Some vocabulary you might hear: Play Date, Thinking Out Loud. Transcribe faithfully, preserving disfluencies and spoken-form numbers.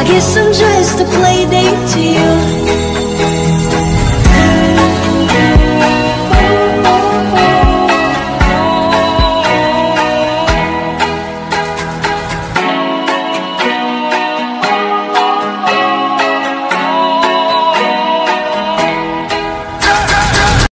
I guess I'm just a play date to you.